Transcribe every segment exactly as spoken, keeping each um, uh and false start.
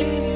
Don't let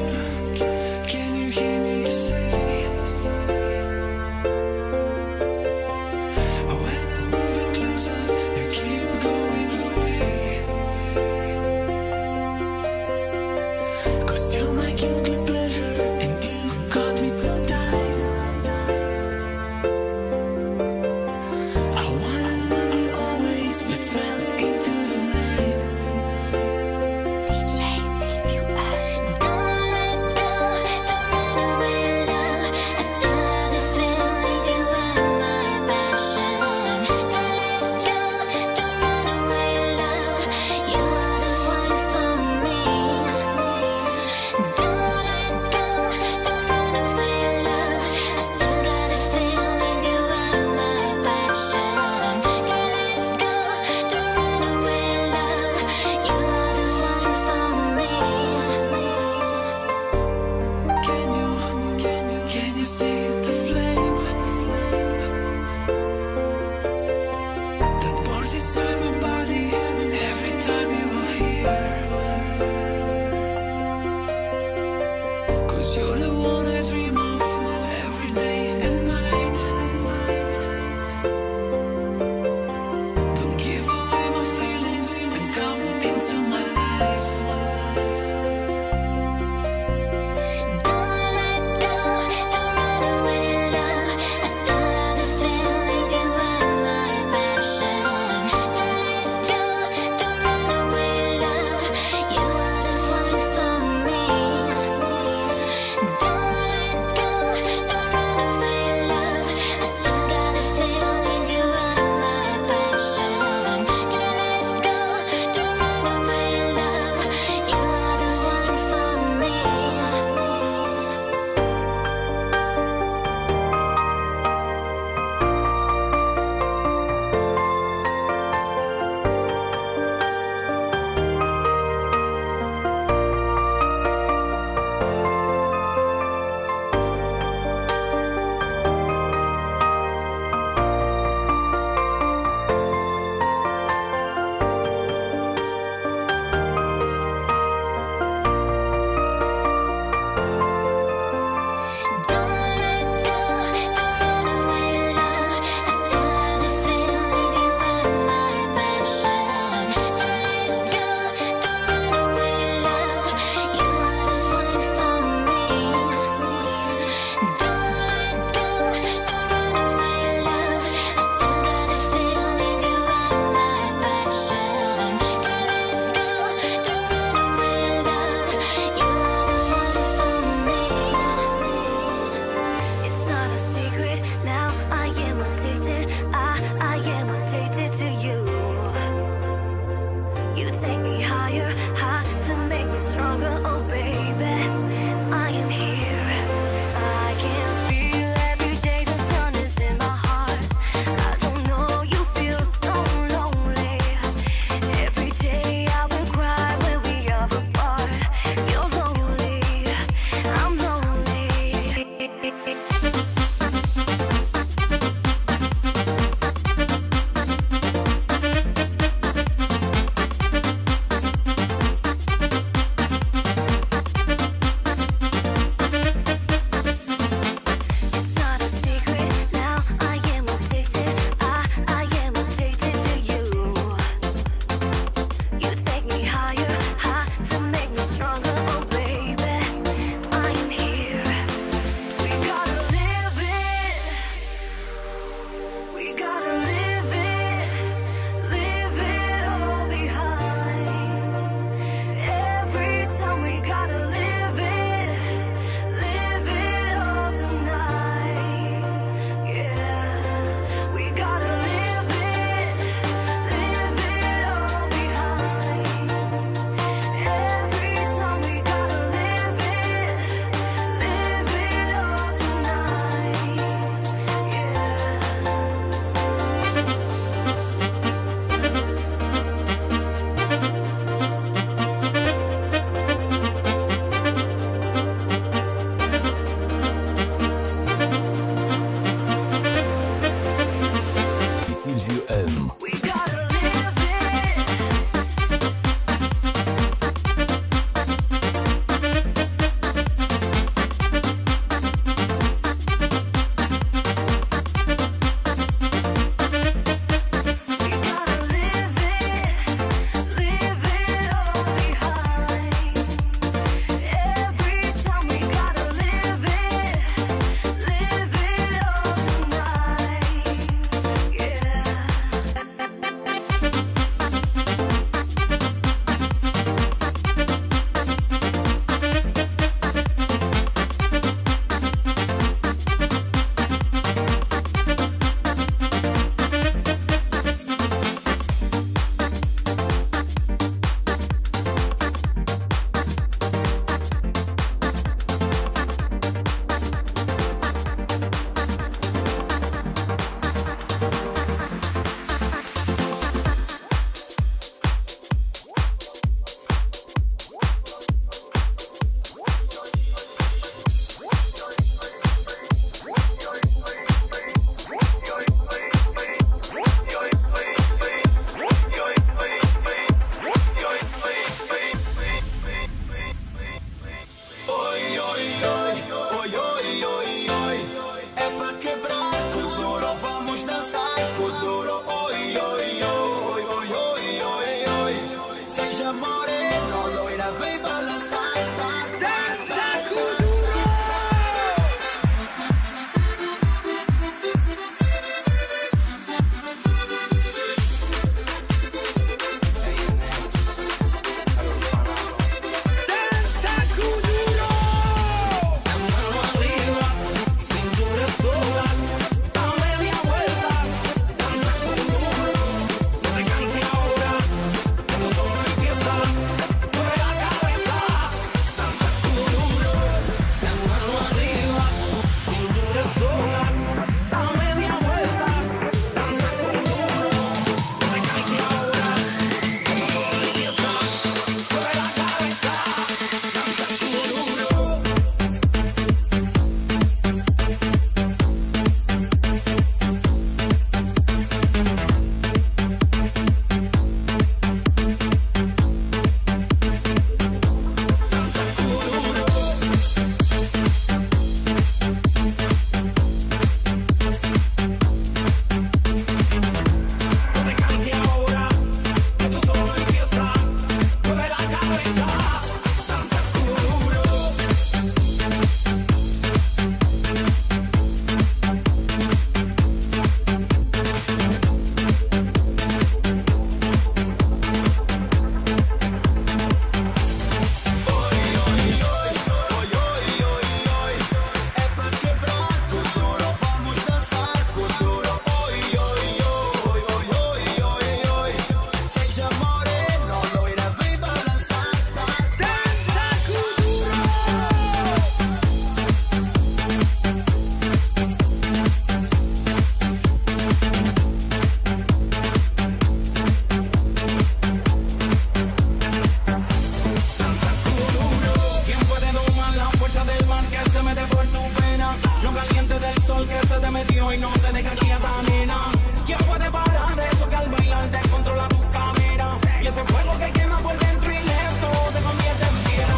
y no te dejan quieta, nena. ¿Quién puede parar eso que al bailar descontrola tu cámara? Y ese fuego que quema por dentro y lento se convierte en piedra.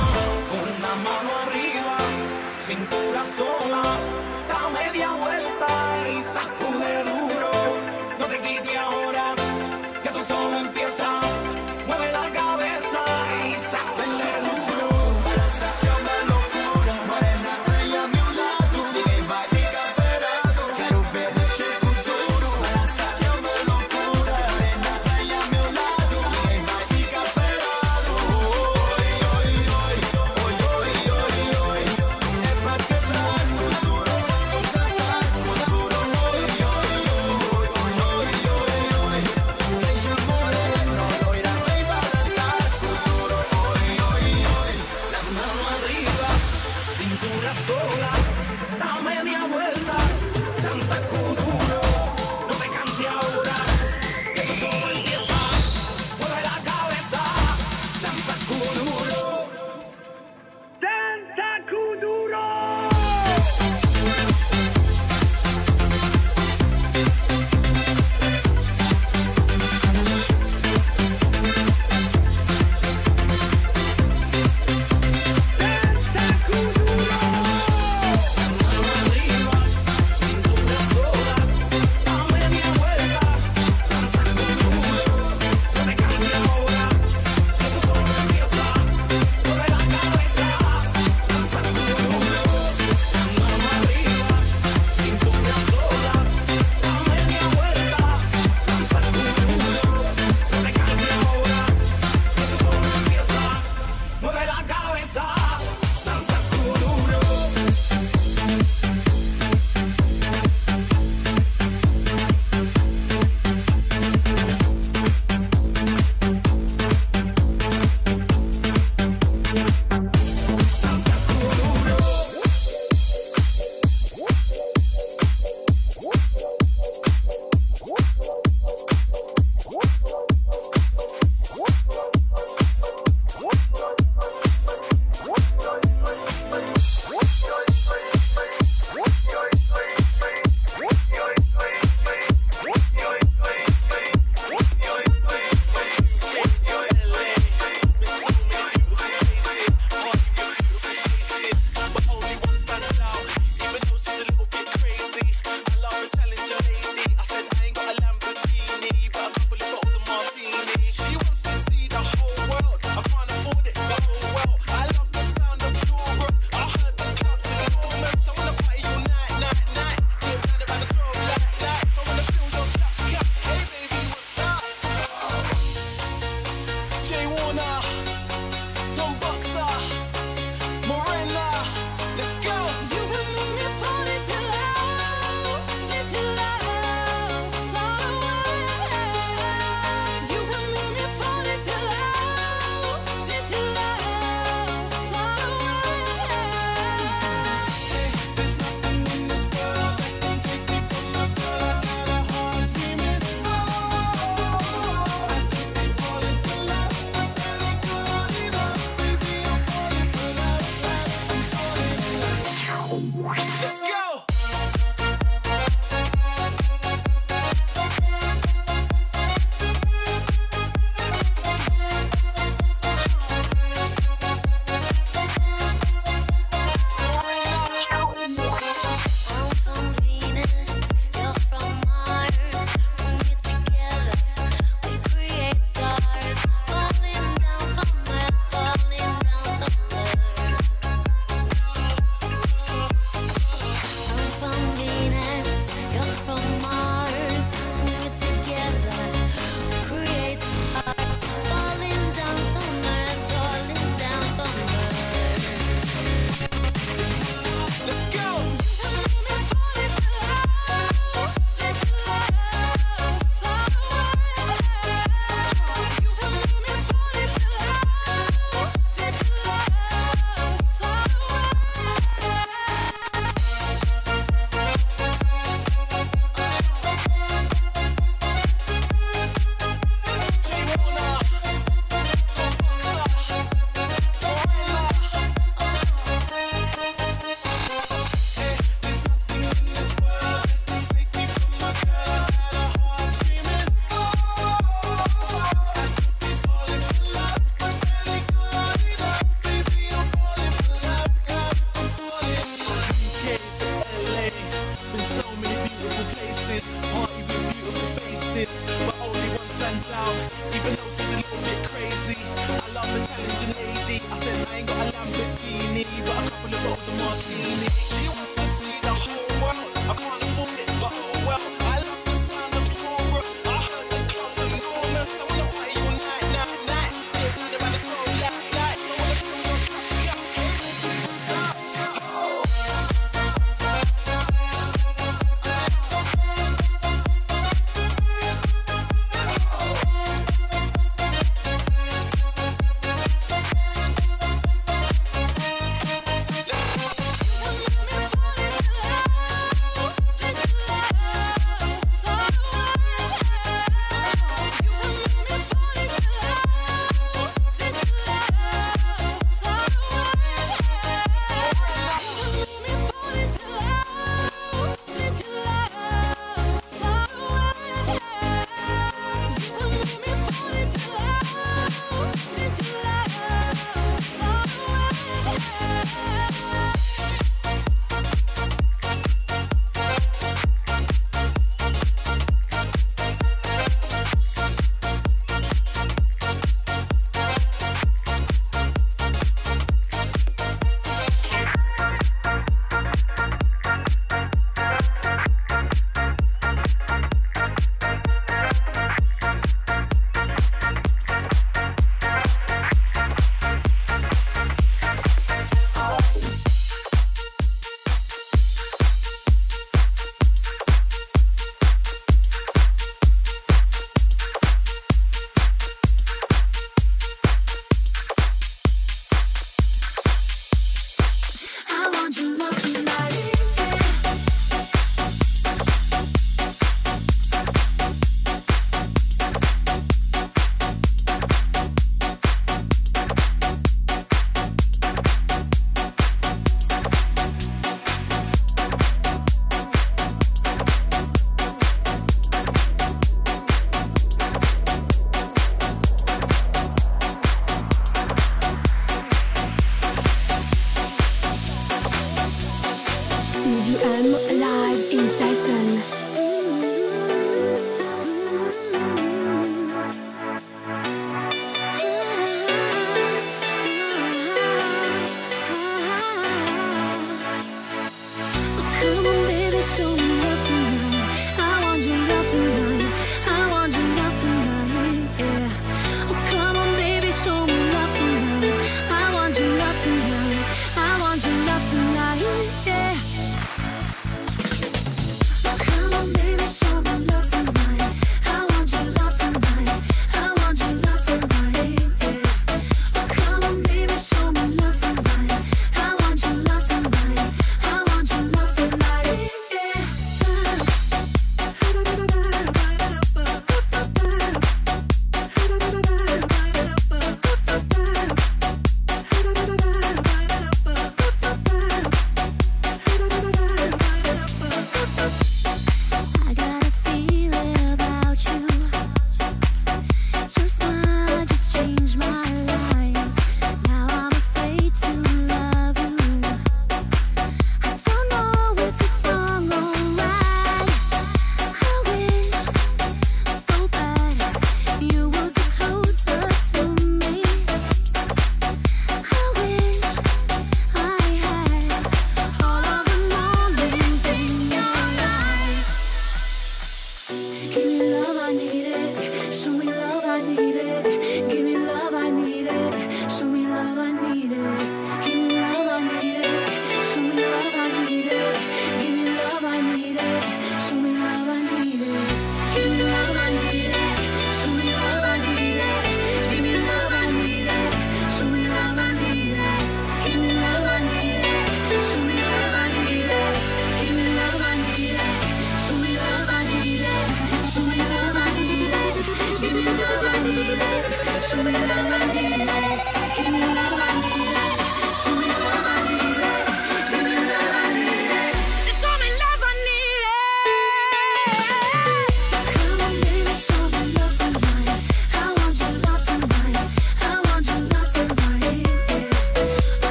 Con la mano arriba, cintura sola, da media vuelta y sacude duro. No te quites ahora, que tú solo empiezas. Mueve la cabeza y sacude duro. Para sacar la locura, morena, bella, mi un lado. Ninguém vai ficar parado, quero ver nascer futuro.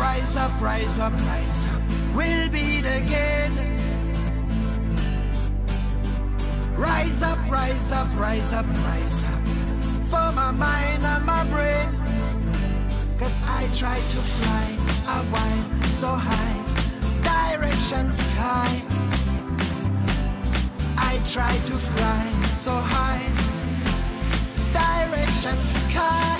Rise up, rise up, rise up, we'll beat again. Rise up, rise up, rise up, rise up, for my mind and my brain. Cause I try to fly, I wind so high, direction sky. I try to fly so high, direction sky.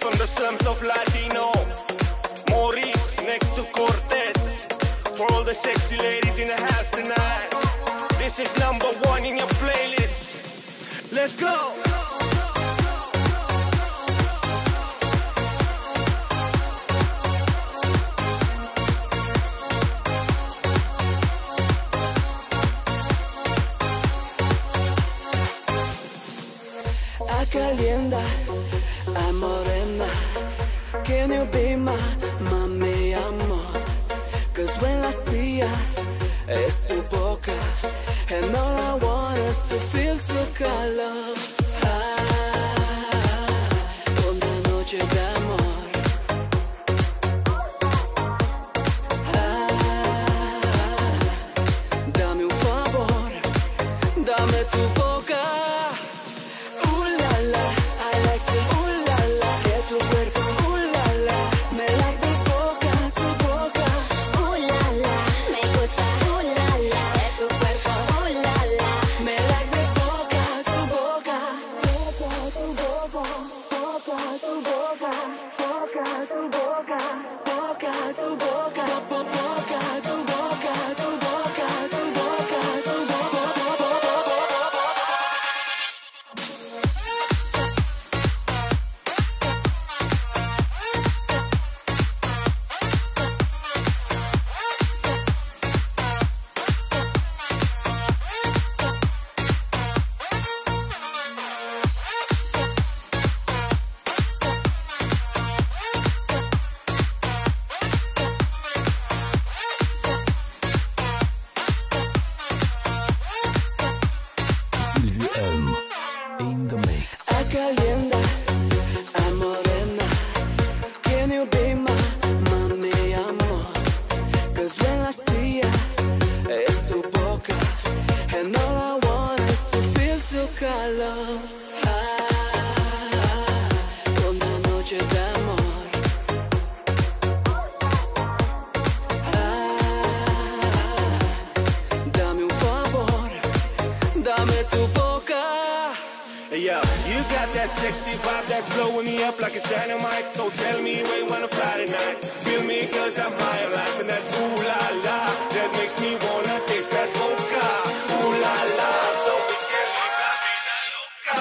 From the slums of Latino, Maurice next to Cortez. For all the sexy ladies in the house tonight, this is number one in your playlist. Let's go! A calienta, a morena, can you be my mami amor? Cause when I see ya, it's tu boca, and all I want is to feel tu calor. Ah, una noche de amor. Ah, dame un favor, dame tu boca. Tu boca, tu boca, tu boca. that sexy pop that's blowing me up like it's dynamite. So tell me where you wanna fly tonight. Feel me, cause I'm high on life. And that ooh la la, that makes me wanna taste that vodka. Ooh la la, so we can live la vida loca.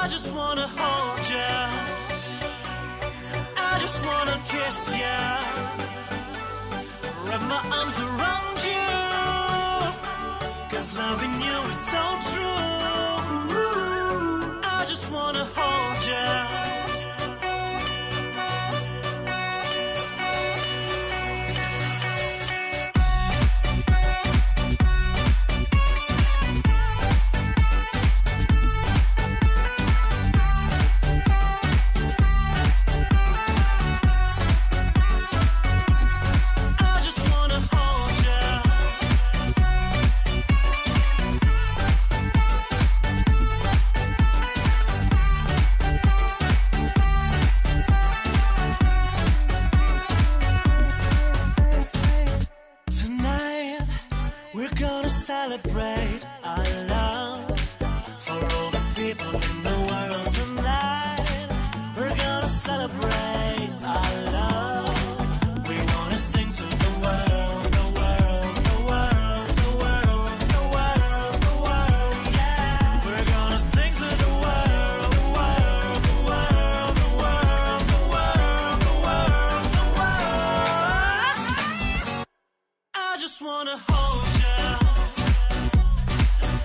I just wanna hold you.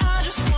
I just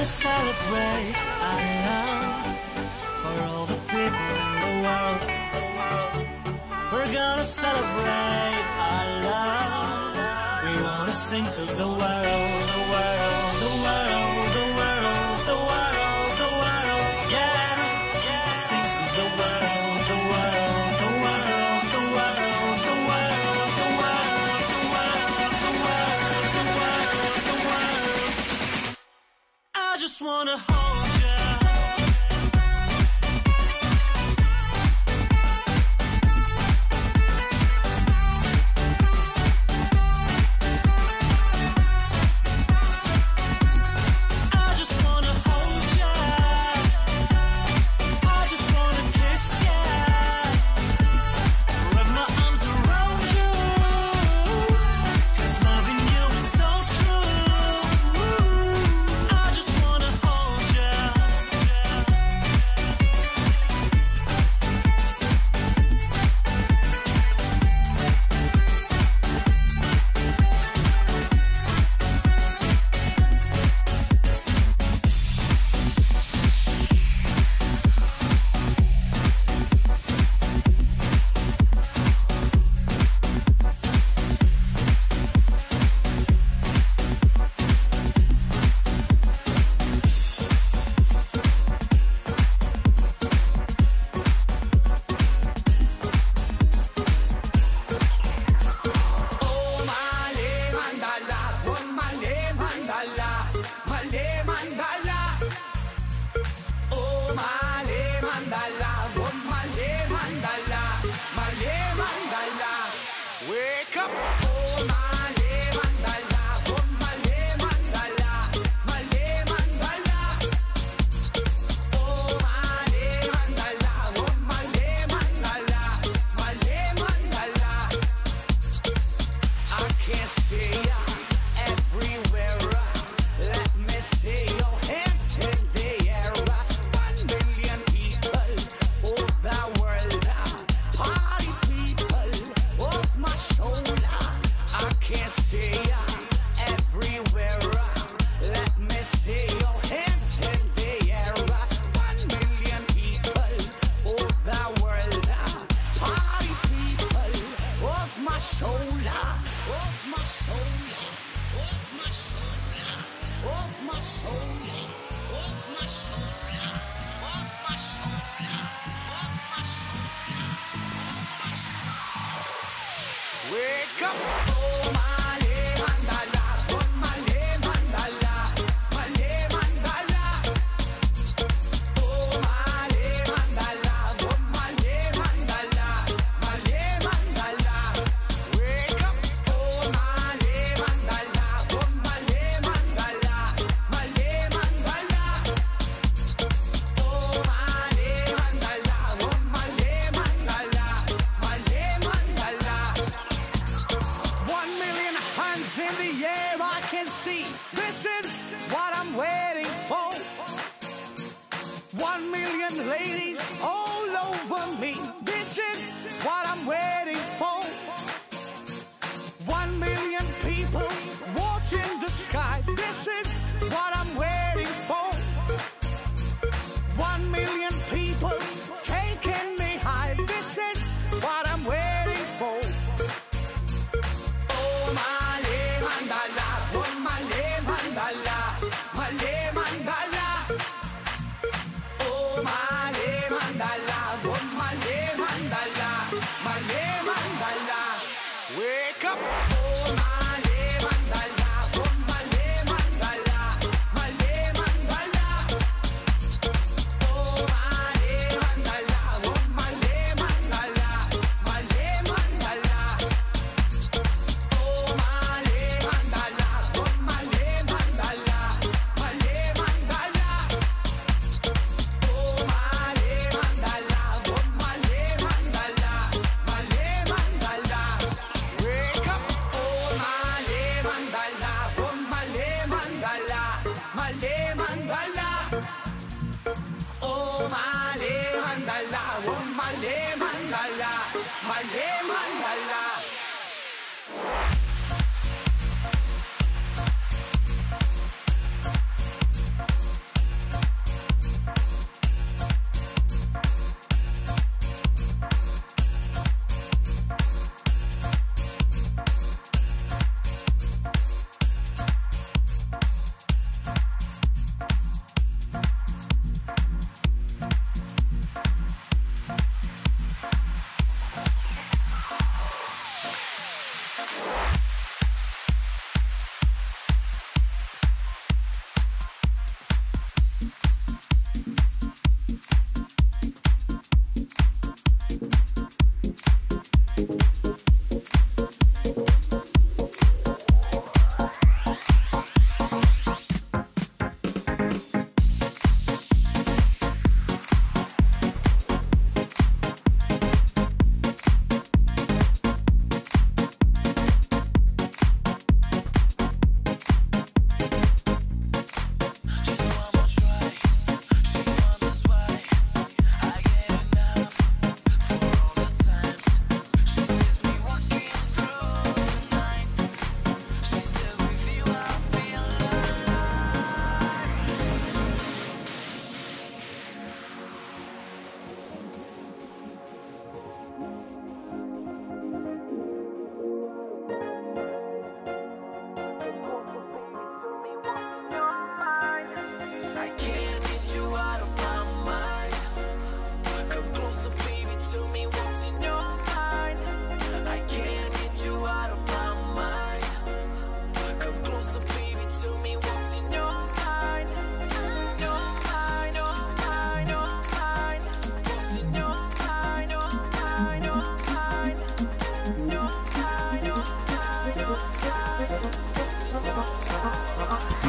to celebrate our love for all the people in the world. We're gonna celebrate our love. We wanna sing to the world, the world, the world, the world, the world, the world, yeah. Sing to the world, the world, the world, the world, the world, the world, the world, the world, the world, the world. I just wanna hold.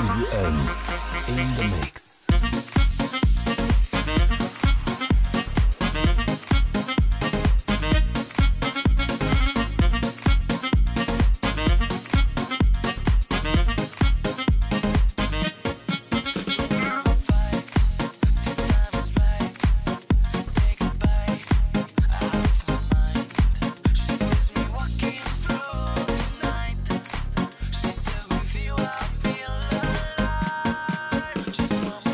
Suzy M in the mix. Just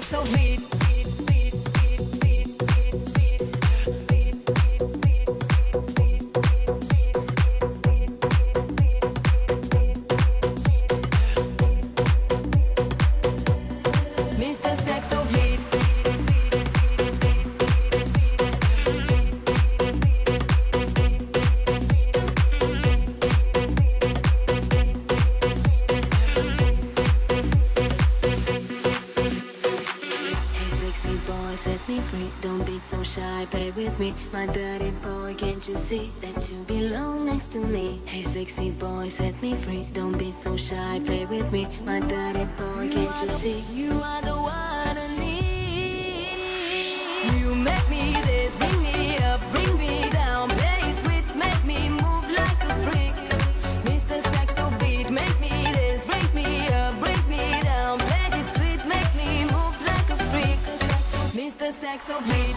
like so mean. My dirty boy, can't you see that you belong next to me? Hey sexy boy, set me free, don't be so shy, play with me. My dirty boy, can't you see? You are the one I need. You make me this, bring me up, bring me down. Play it sweet, make me move like a freak. Mister Saxo beat, makes me this, brings me up, brings me down. Play it sweet, makes me move like a freak. Mister Saxo beat.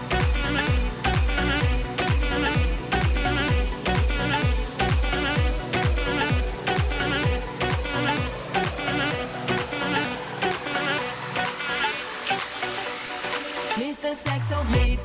Mister Saxo beat.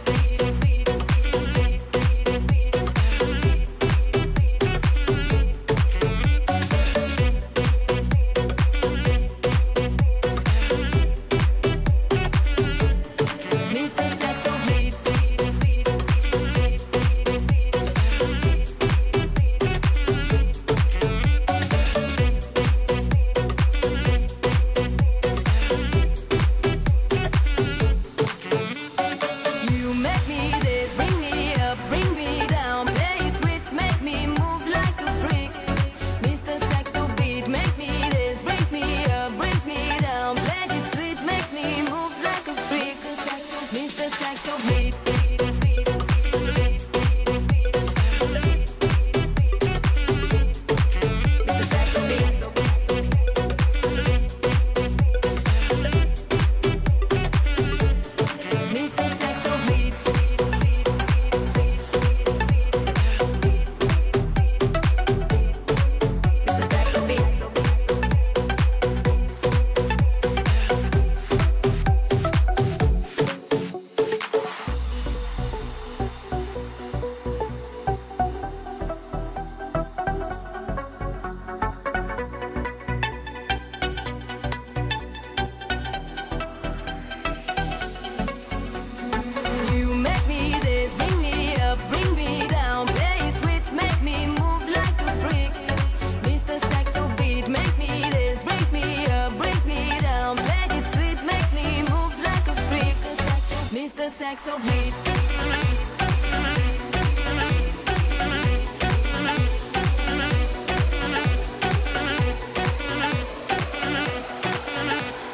Saxo beat.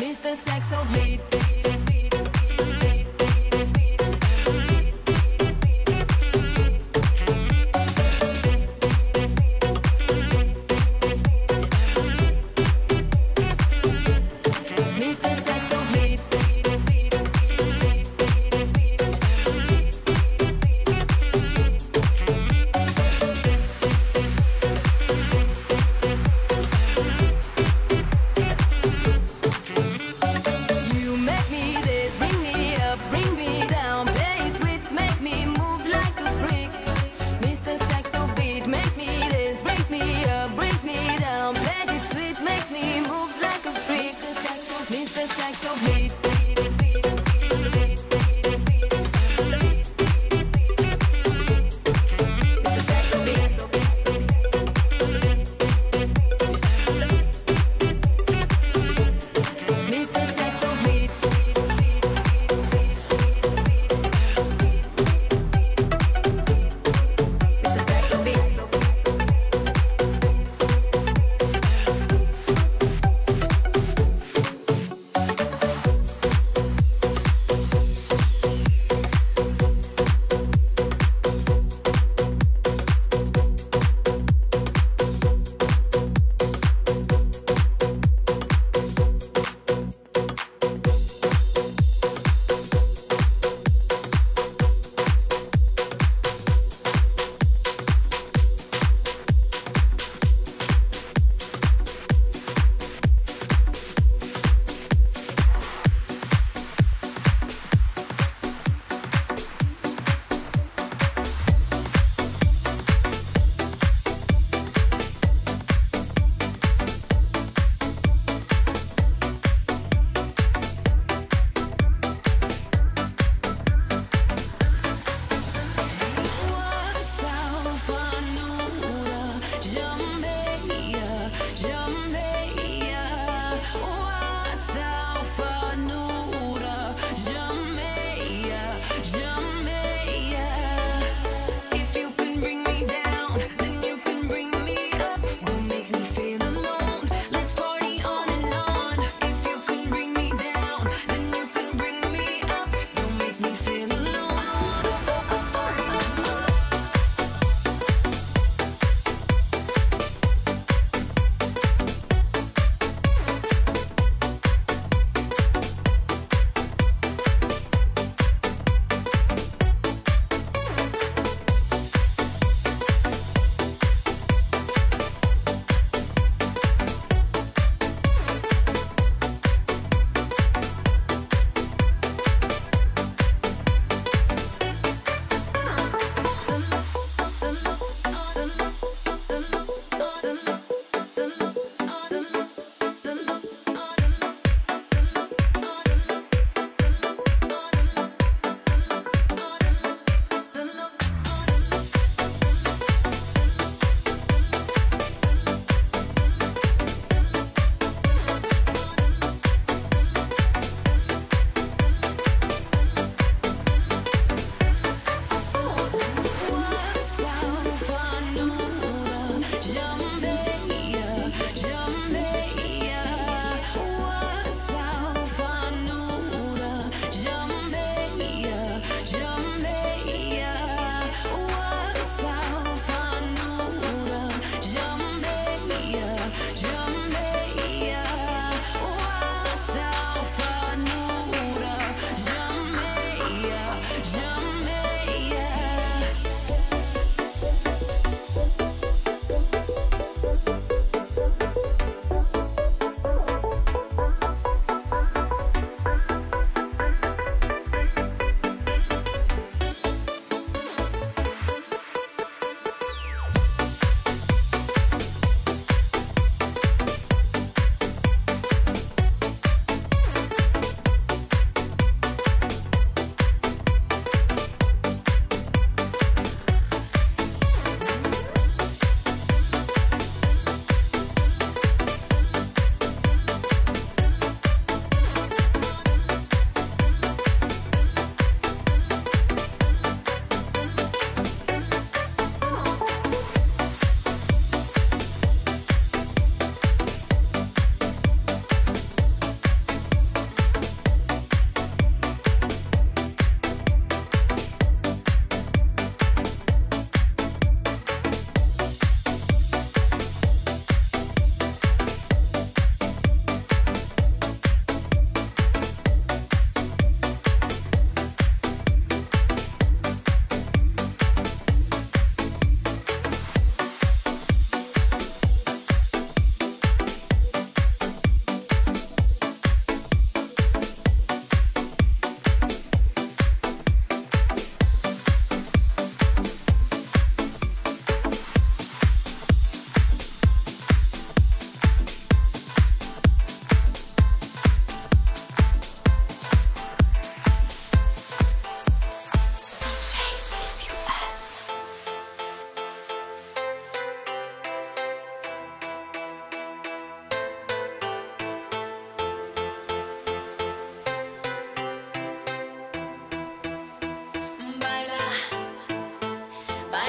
Mister Saxo beat.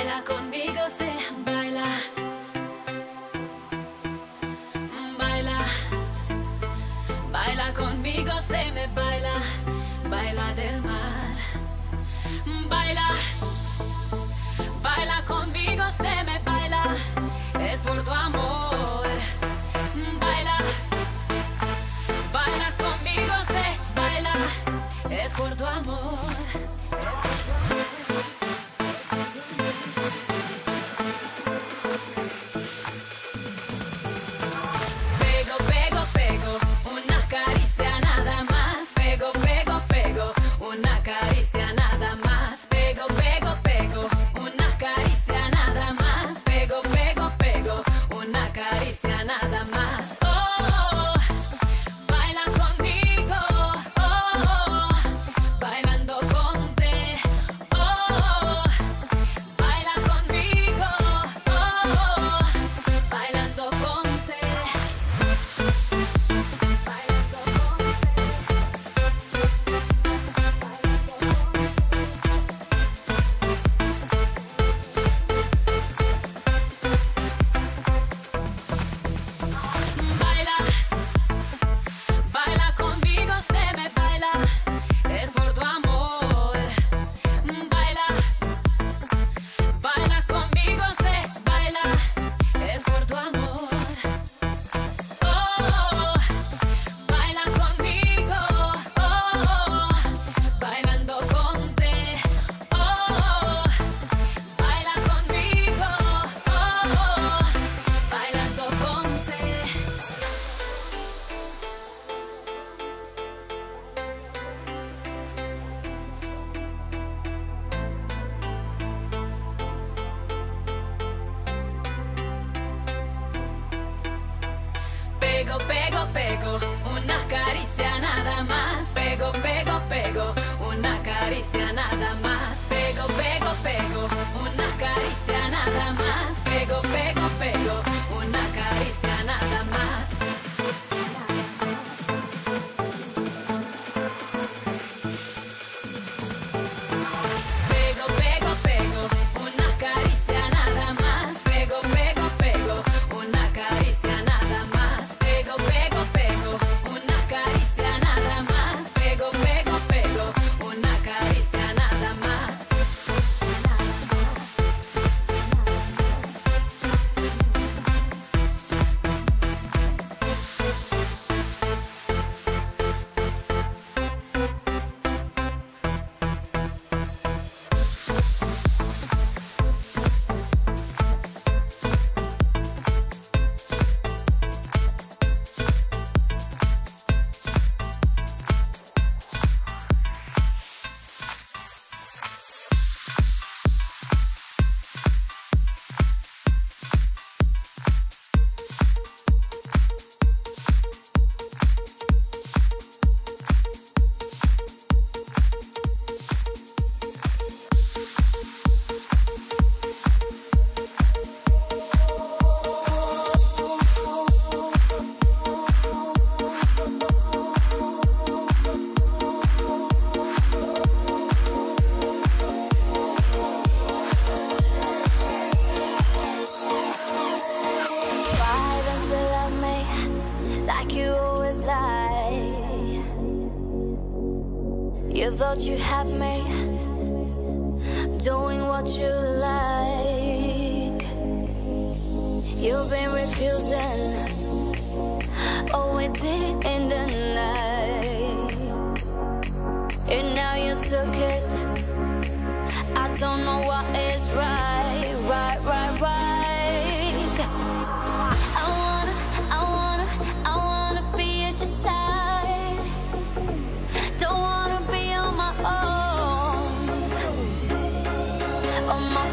baila conmigo, se baila, baila, baila conmigo, se me baila, baila del mar, baila, baila conmigo, se me baila, es por tu amor. Es por tu amor. Pego, pego, pego, una caricia nada más. Pego, pego, pego, una caricia nada más. Pego, pego, pego, una caricia nada más. Pego, pego, pego, una caricia nada más. Pego, pego, pego, una caricia nada más. Pego, pego, pego, una caricia nada más. Pego, pego, pego, una caricia nada más. Pego, pego, pego, una caricia nada más. Pego, pego, pego, una caricia nada más. Pego, pego, pego, una caricia. You thought you had me doing what you like. You've been refusing, oh, it did in the night. And now you took it. I don't know what is right, right, right, right. I wanna, I wanna, I wanna be at your side. Don't wanna. Oh my.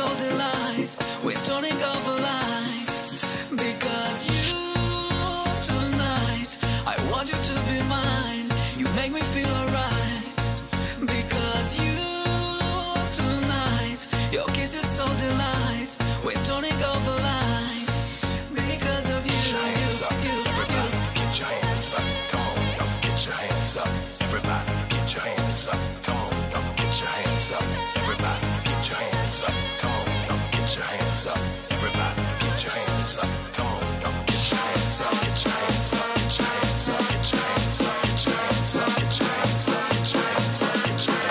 all the lights, we're turning off the lights, because you tonight, I want you to be mine. You make me feel alright, because you tonight, your kisses all the lights, we're turning off the lights, because of you. Get your hands up, everybody. Get your hands up. Come on, don't get your hands up, everybody. Get your hands up. Come on, don't get your hands up, everybody. Get your hands up. Come on, don't get your hands up, everybody. Get your hands up. Come on, don't get your hands up. Get your hands up. Get your hands up. Get your hands up. Get your hands up. Get your hands up. Get your hands up. Get your hands up.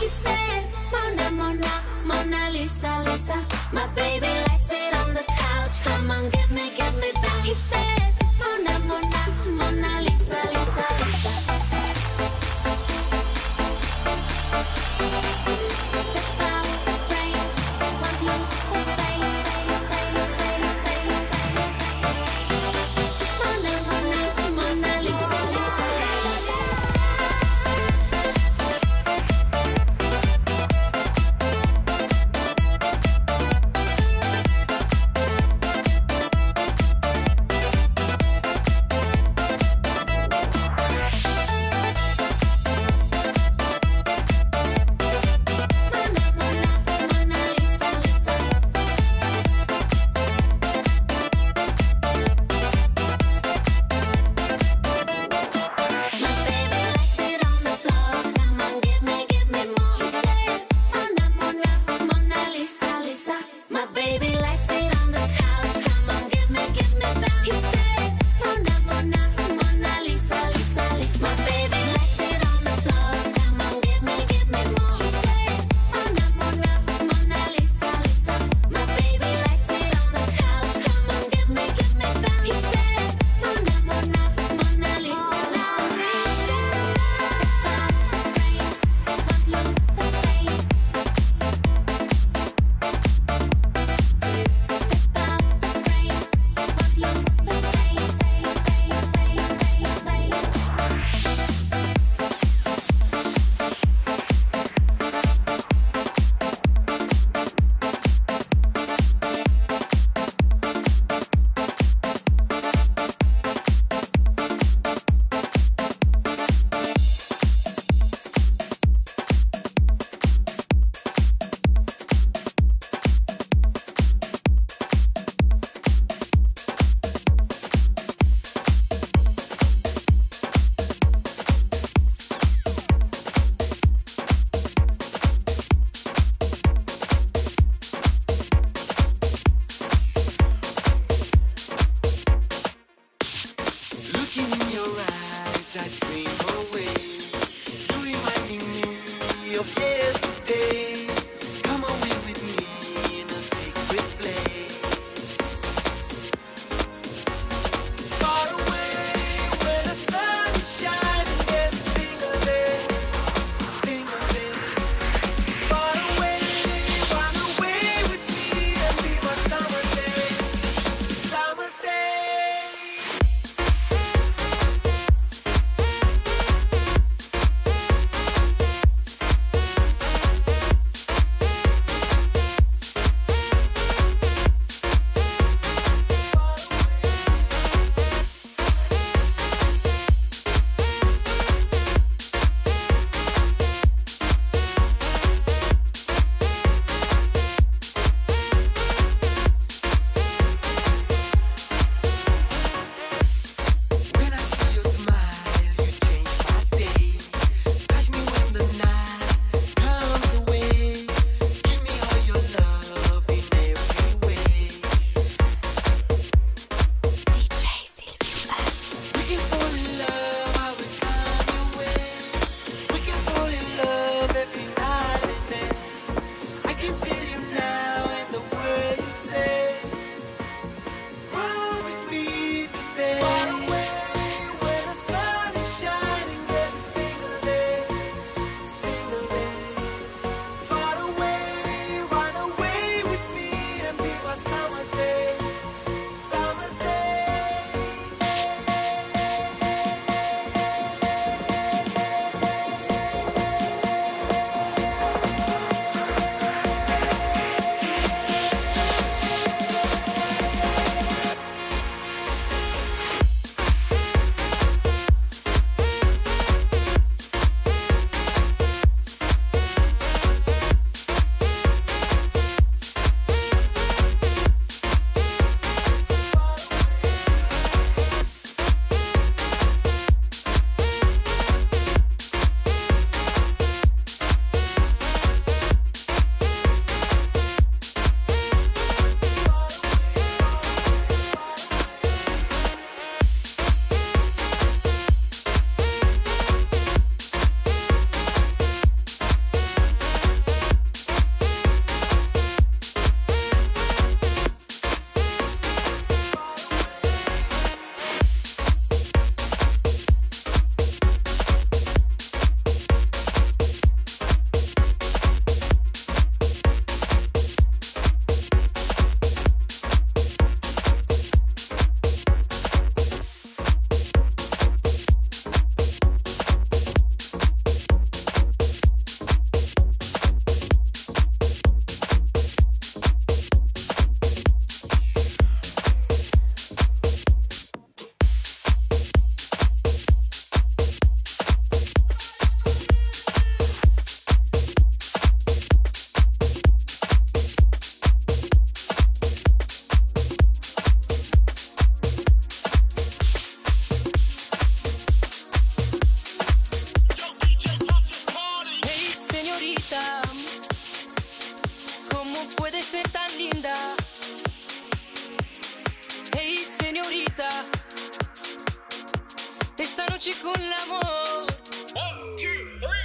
She said, Mona, Mona, Mona Lisa, Lisa. My baby likes it on the couch. Come on, get me, get me back. He said, Mona, Mona, Mona Lisa, Lisa, Lisa. Step out the frame, one loose, one fade. ahorita. ¿Cómo puede ser tan linda? Hey, señorita, esta noche con el amor. One, two, three.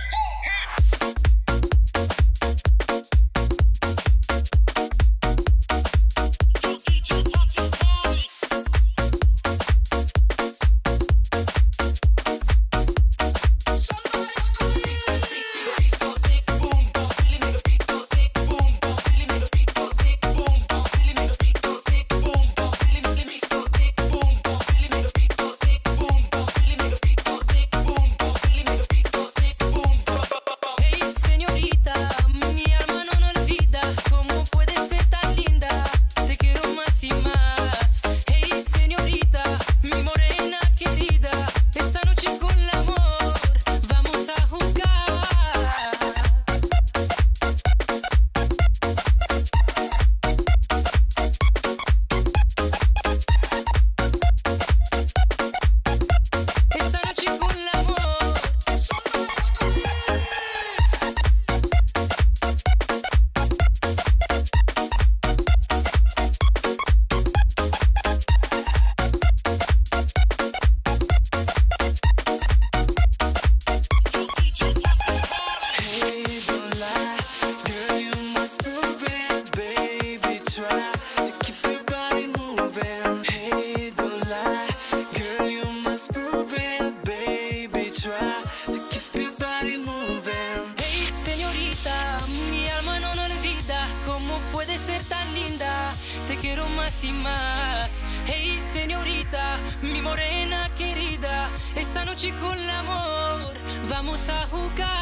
Te quiero más y más. Hey, señorita, mi morena querida, esta noche con el amor vamos a jugar.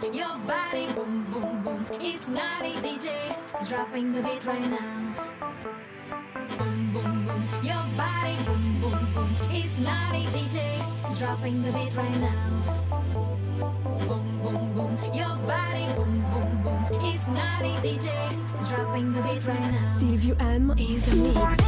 boom, your body boom, boom, boom. It's Naughty D J, dropping the beat right now. Boom, boom, boom, your body boom, boom, boom. It's Naughty D J, dropping the beat right now. Boom, boom, boom, your body boom, boom, boom. It's Naughty D J, dropping the beat right now. Silvio M in the mix.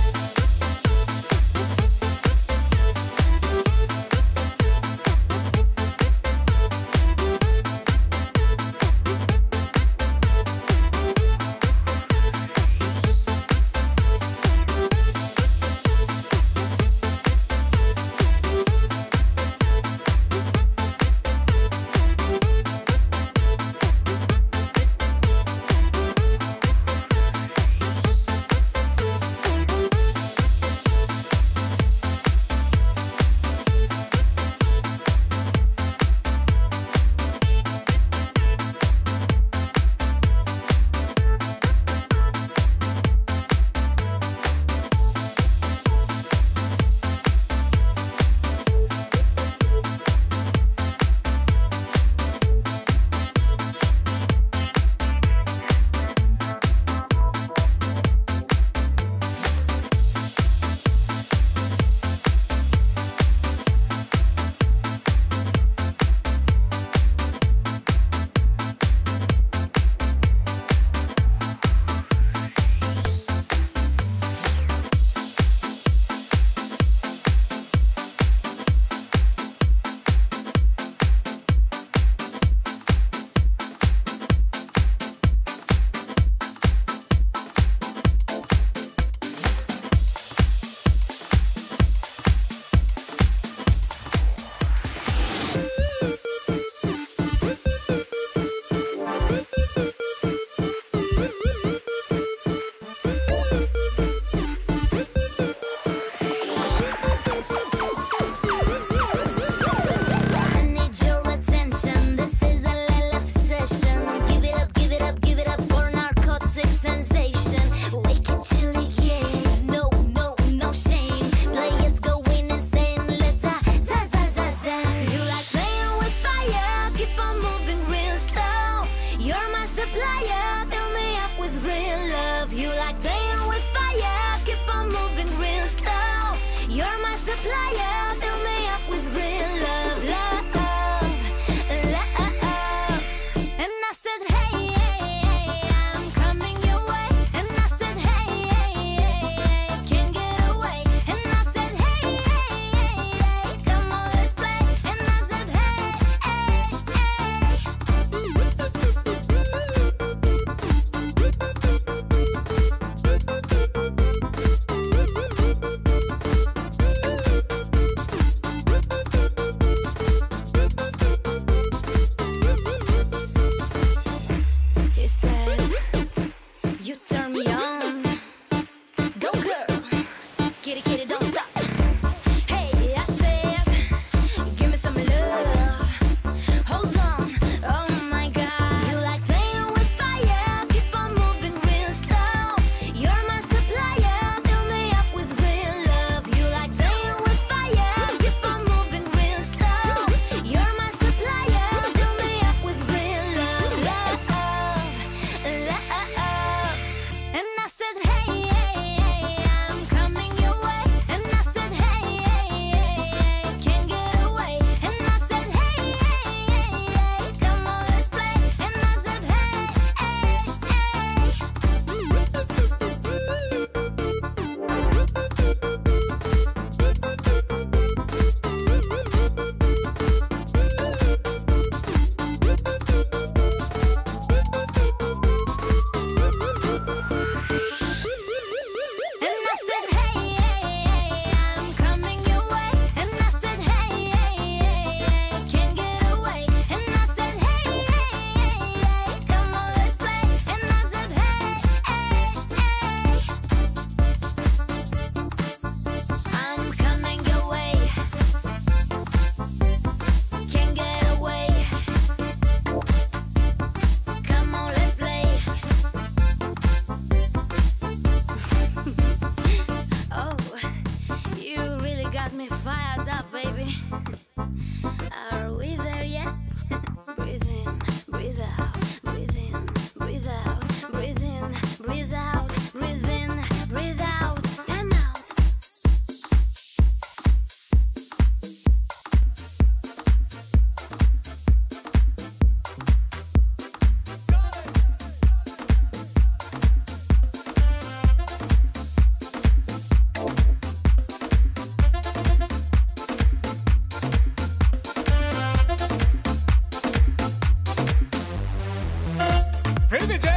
Privileges,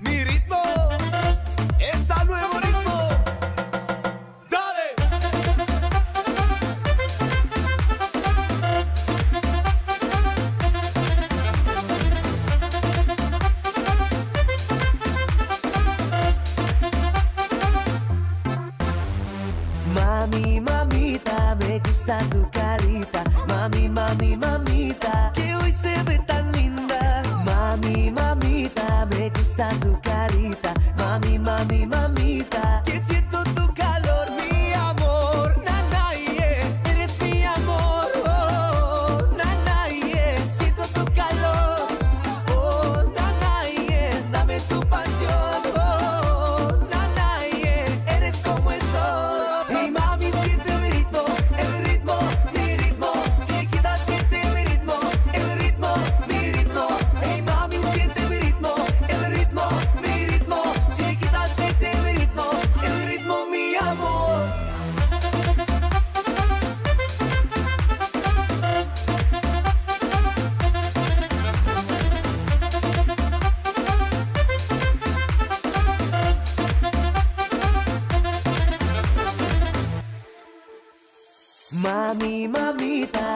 mi ritmo es al nuevo ritmo. Dale. Mami, mamita, me gusta tu carita. Mami, mami, mamita, que hoy se ve tan linda. Mami, mamita, me gusta tu carita. Mami, mami, mamita, que siento tu calor, mi amor. Nana, yeah, eres mi amor. Oh, nana, yeah, siento tu calor. Oh, nana, yeah, dame tu pasión. Oh, nana, yeah, eres como el sol. Y mami, siente mi ritmo, el ritmo, mi ritmo. Chiquita, siente mi ritmo, el ritmo, mi ritmo. Hey mami, siente mi ritmo, el ritmo, mi ritmo. Chiquita, siente mi ritmo, el ritmo, mi amor. Mami,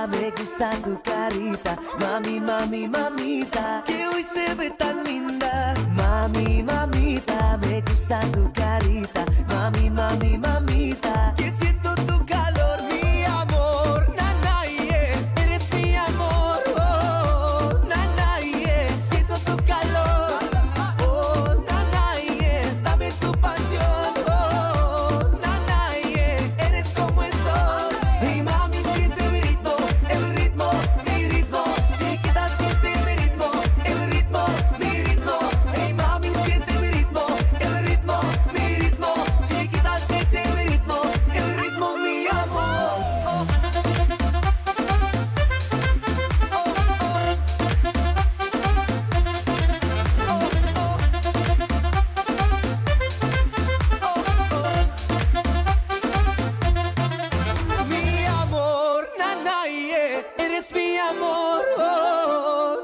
mamita, me gusta tu carita. Mami, mami, mamita, que hoy se ve tan linda. Mami, mamita, me gusta tu carita. Mami, mami, mamita, que siento tu calor, mi amor. Nana, yeah, eres mi amor. Oh, nana, yeah, siento tu calor. Oh, nana, yeah, dame tu pasión. Oh, nana, yeah, eres como el sol. Mi mami, siente mi ritmo, el ritmo, mi ritmo. Chiquita, siente mi ritmo, el ritmo, mi ritmo. Hey mami, siente mi ritmo, el ritmo, mi ritmo. Chiquita, siente mi ritmo, el ritmo, mi amor. Oh, mi amor, nana, yeah, eres mi amor. Oh,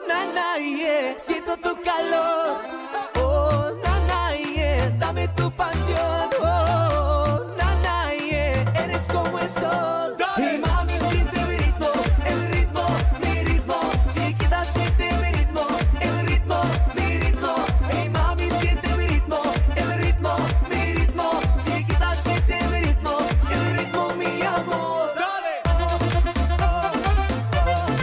nana, yeah, siento tu calor. Oh, nana, yeah, dame tu pasión. Oh, nana, yeah, eres como el sol. Y mami, siente mi ritmo, el ritmo, mi ritmo. Chiquita, siente mi ritmo, el ritmo, mi ritmo. Hey mami, siente mi ritmo, el ritmo, mi ritmo. Chiquita, siente mi ritmo, el ritmo, mi amor. Dale. Dale. Dale.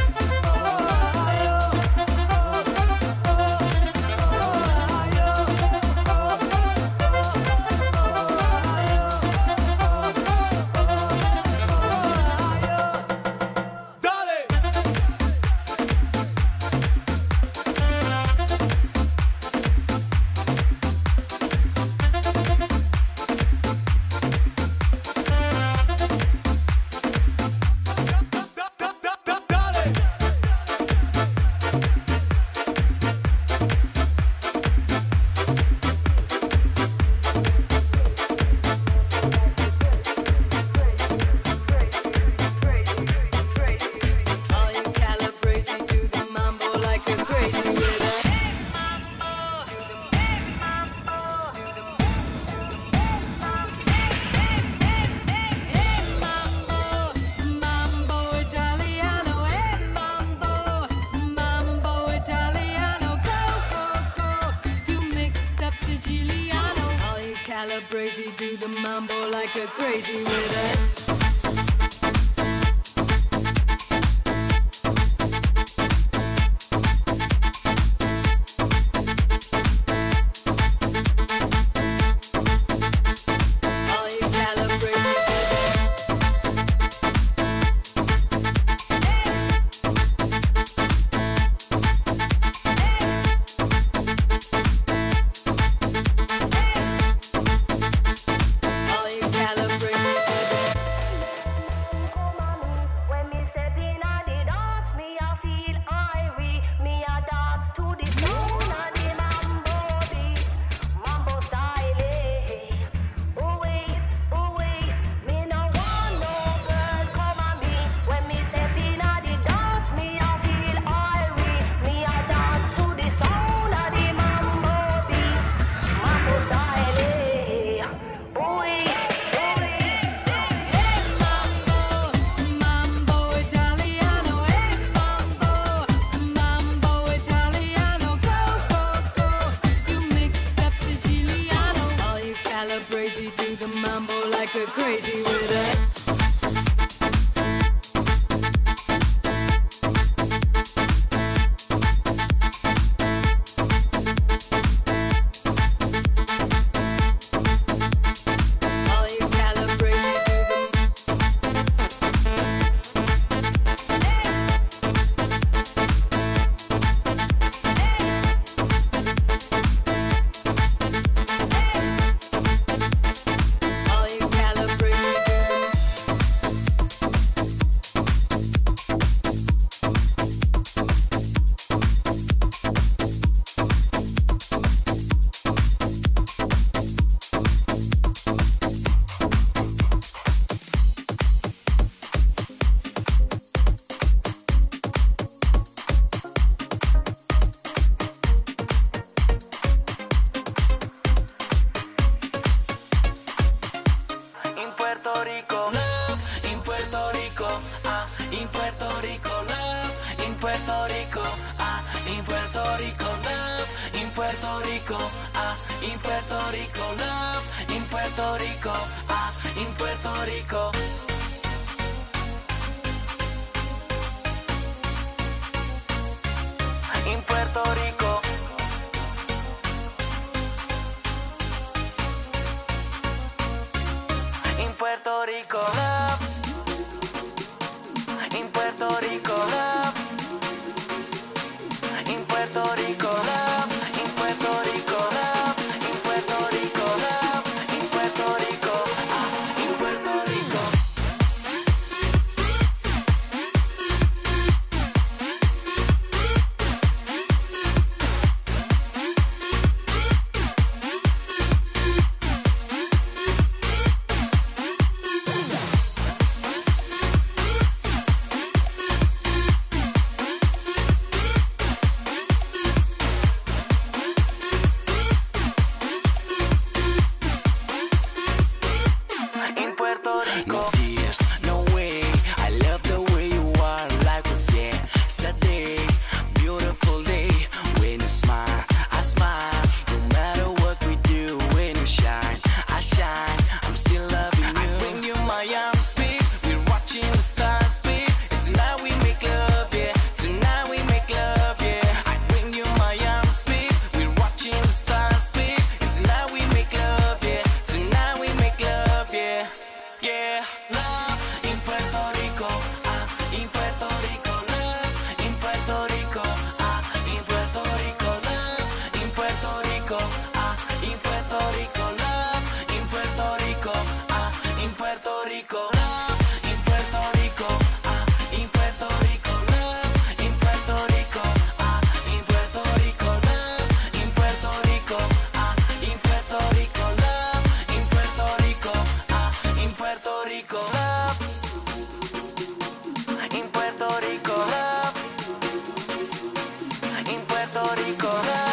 Are you calibrating to the mambo like a crazy rhythm? Hey mambo, do the hey mambo, do the do the hey mambo, hey hey hey hey mambo, mambo Italiano, hey mambo, mambo Italiano, go go go, you mixed up Siciliano. Are you calibrating to the mambo like a crazy rhythm? Are you calibrated to the Are you calibrated to the the mambo like a crazy with a in Puerto Rico.